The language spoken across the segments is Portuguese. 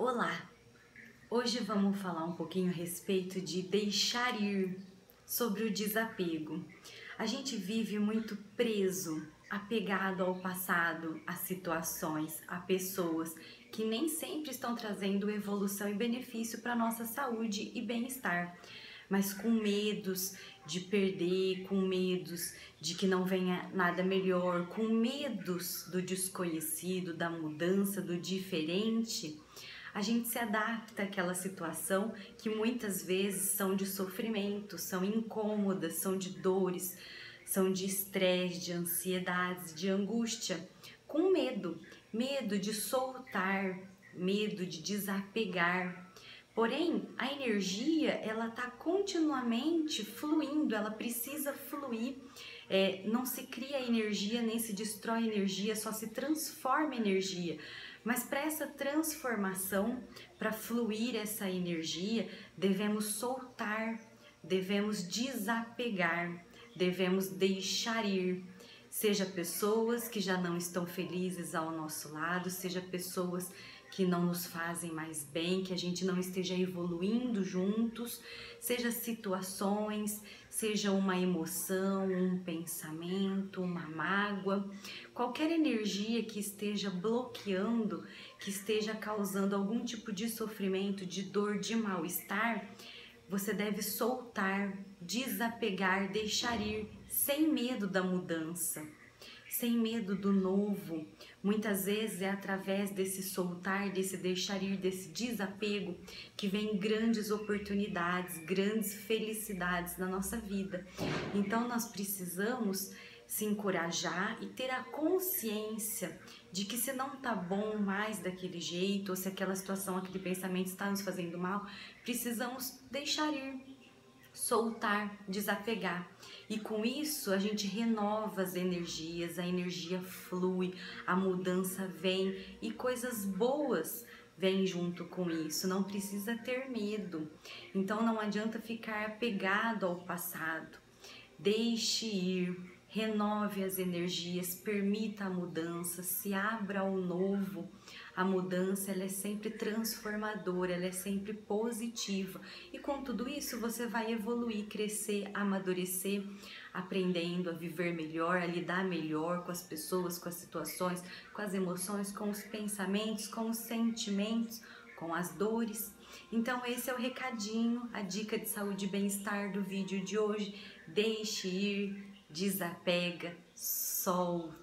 Olá! Hoje vamos falar um pouquinho a respeito de deixar ir, sobre o desapego. A gente vive muito preso, apegado ao passado, a situações, a pessoas que nem sempre estão trazendo evolução e benefício para a nossa saúde e bem-estar, mas com medos de perder, com medos de que não venha nada melhor, com medos do desconhecido, da mudança, do diferente. A gente se adapta àquela situação que muitas vezes são de sofrimento, são incômodas, são de dores, são de estresse, de ansiedades, de angústia, com medo, medo de soltar, medo de desapegar. Porém, a energia ela está continuamente fluindo, ela precisa fluir. Não se cria energia, nem se destrói energia, só se transforma energia. Mas para essa transformação, para fluir essa energia, devemos soltar, devemos desapegar, devemos deixar ir. Seja pessoas que já não estão felizes ao nosso lado, seja pessoas que não nos fazem mais bem, que a gente não esteja evoluindo juntos, seja situações, seja uma emoção, um pensamento, uma mágoa, qualquer energia que esteja bloqueando, que esteja causando algum tipo de sofrimento, de dor, de mal-estar, você deve soltar, desapegar, deixar ir, sem medo da mudança. Sem medo do novo. Muitas vezes é através desse soltar, desse deixar ir, desse desapego que vem grandes oportunidades, grandes felicidades na nossa vida. Então nós precisamos se encorajar e ter a consciência de que se não tá bom mais daquele jeito, ou se aquela situação, aquele pensamento está nos fazendo mal, precisamos deixar ir. Soltar, desapegar. E com isso a gente renova as energias, a energia flui, a mudança vem e coisas boas vêm junto com isso. Não precisa ter medo. Então não adianta ficar apegado ao passado. Deixe ir, renove as energias, permita a mudança, se abra ao novo. A mudança ela é sempre transformadora, ela é sempre positiva. E com tudo isso você vai evoluir, crescer, amadurecer, aprendendo a viver melhor, a lidar melhor com as pessoas, com as situações, com as emoções, com os pensamentos, com os sentimentos, com as dores. Então esse é o recadinho, a dica de saúde e bem-estar do vídeo de hoje. Deixe ir, desapega, solta.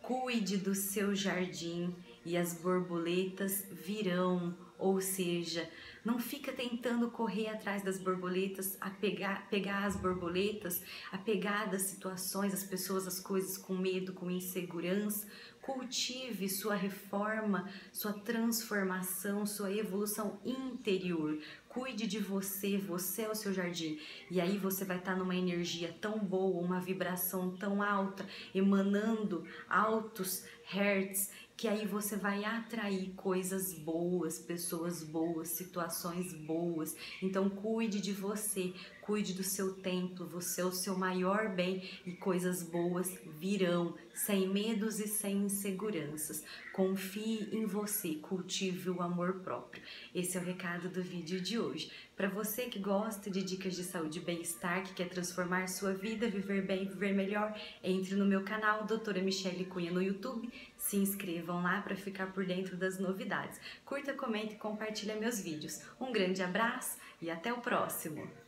Cuide do seu jardim e as borboletas virão, ou seja, não fica tentando correr atrás das borboletas, pegar as borboletas, apegar das situações, as pessoas, as coisas com medo, com insegurança. Cultive sua reforma, sua transformação, sua evolução interior. Cuide de você, você é o seu jardim. E aí você vai estar numa energia tão boa, uma vibração tão alta, emanando altos hertz, que aí você vai atrair coisas boas, pessoas boas, situações boas. Então cuide de você, cuide do seu templo, você é o seu maior bem e coisas boas virão, sem medos e sem inseguranças. Confie em você, cultive o amor próprio. Esse é o recado do vídeo de hoje. Para você que gosta de dicas de saúde e bem-estar, que quer transformar sua vida, viver bem, viver melhor, entre no meu canal Doutora Michele Cunha no YouTube, se inscreva. Vão lá para ficar por dentro das novidades. Curta, comenta e compartilha meus vídeos. Um grande abraço e até o próximo!